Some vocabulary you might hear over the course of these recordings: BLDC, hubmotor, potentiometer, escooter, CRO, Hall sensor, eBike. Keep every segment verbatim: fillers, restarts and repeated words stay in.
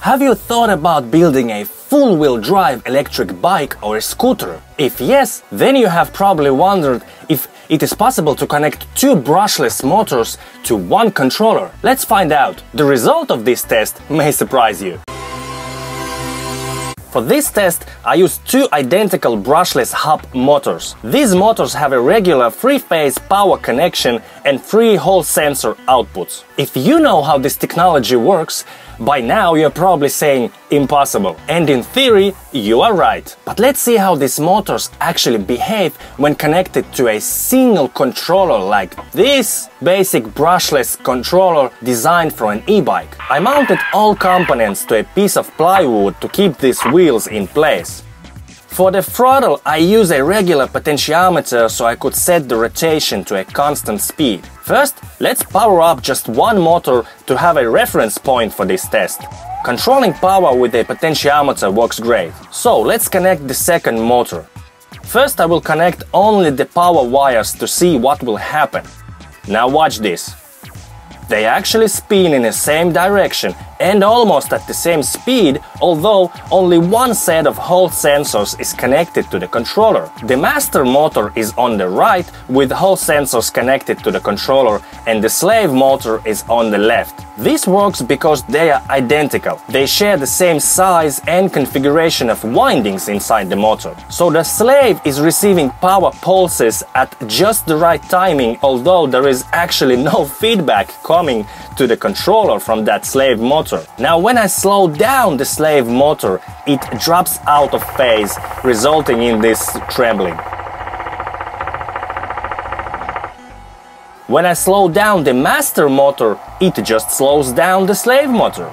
Have you thought about building a full-wheel drive electric bike or scooter? If yes, then you have probably wondered if it is possible to connect two brushless motors to one controller. Let's find out. The result of this test may surprise you. For this test, I used two identical brushless hub motors. These motors have a regular three-phase power connection and three Hall sensor outputs. If you know how this technology works, by now you're probably saying impossible. And in theory, you are right. But let's see how these motors actually behave when connected to a single controller like this basic brushless controller designed for an e-bike. I mounted all components to a piece of plywood to keep these wheels in place. For the throttle, I use a regular potentiometer so I could set the rotation to a constant speed. First, let's power up just one motor to have a reference point for this test. Controlling power with a potentiometer works great. So let's connect the second motor. First, I will connect only the power wires to see what will happen. Now watch this. They actually spin in the same direction and almost at the same speed, although only one set of Hall sensors is connected to the controller. The master motor is on the right with Hall sensors connected to the controller, and the slave motor is on the left. This works because they are identical. They share the same size and configuration of windings inside the motor. So the slave is receiving power pulses at just the right timing, although there is actually no feedback coming to the controller from that slave motor. Now when I slow down the slave motor, it drops out of phase, resulting in this trembling. When I slow down the master motor, it just slows down the slave motor.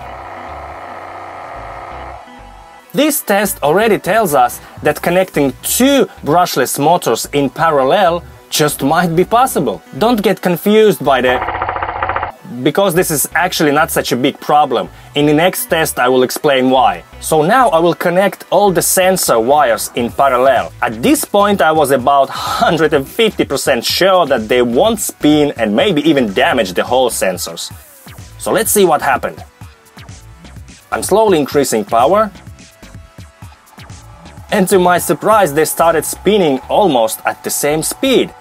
This test already tells us that connecting two brushless motors in parallel just might be possible. Don't get confused by the because this is actually not such a big problem. In the next test I will explain why. So now I will connect all the sensor wires in parallel. At this point I was about one hundred fifty percent sure that they won't spin and maybe even damage the Hall sensors. So let's see what happened. I'm slowly increasing power. And to my surprise they started spinning almost at the same speed.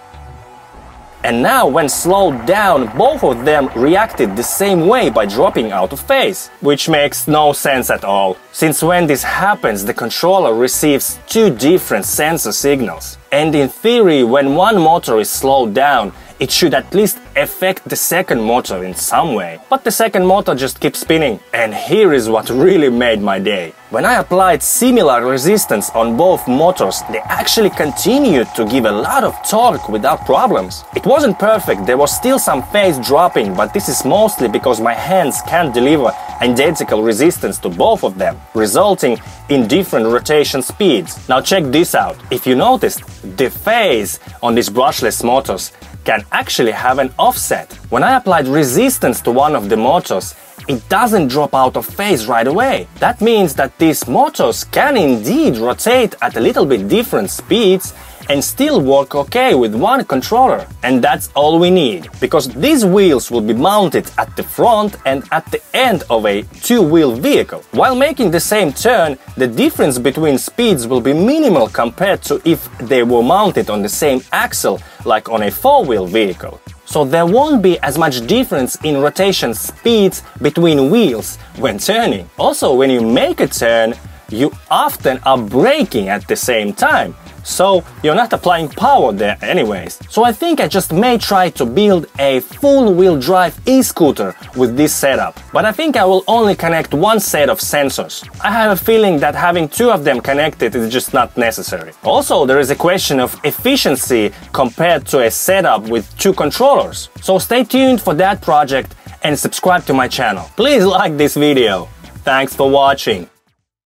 And now, when slowed down, both of them reacted the same way by dropping out of phase, which makes no sense at all. Since when this happens, the controller receives two different sensor signals. And in theory, when one motor is slowed down, it should at least affect the second motor in some way. But the second motor just keeps spinning. And here is what really made my day. When I applied similar resistance on both motors, they actually continued to give a lot of torque without problems. It wasn't perfect, there was still some phase dropping, but this is mostly because my hands can't deliver identical resistance to both of them, resulting in different rotation speeds. Now check this out. If you noticed, the phase on these brushless motors can actually have an offset. When I applied resistance to one of the motors, it doesn't drop out of phase right away. That means that these motors can indeed rotate at a little bit different speeds and still work okay with one controller. And that's all we need, because these wheels will be mounted at the front and at the end of a two-wheel vehicle. While making the same turn, the difference between speeds will be minimal compared to if they were mounted on the same axle like on a four-wheel vehicle. So there won't be as much difference in rotation speeds between wheels when turning. Also, when you make a turn, you often are braking at the same time. So you're not applying power there anyways. So I think I just may try to build a full-wheel drive e-scooter with this setup. But I think I will only connect one set of sensors. I have a feeling that having two of them connected is just not necessary. Also, there is a question of efficiency compared to a setup with two controllers. So stay tuned for that project and subscribe to my channel. Please like this video. Thanks for watching.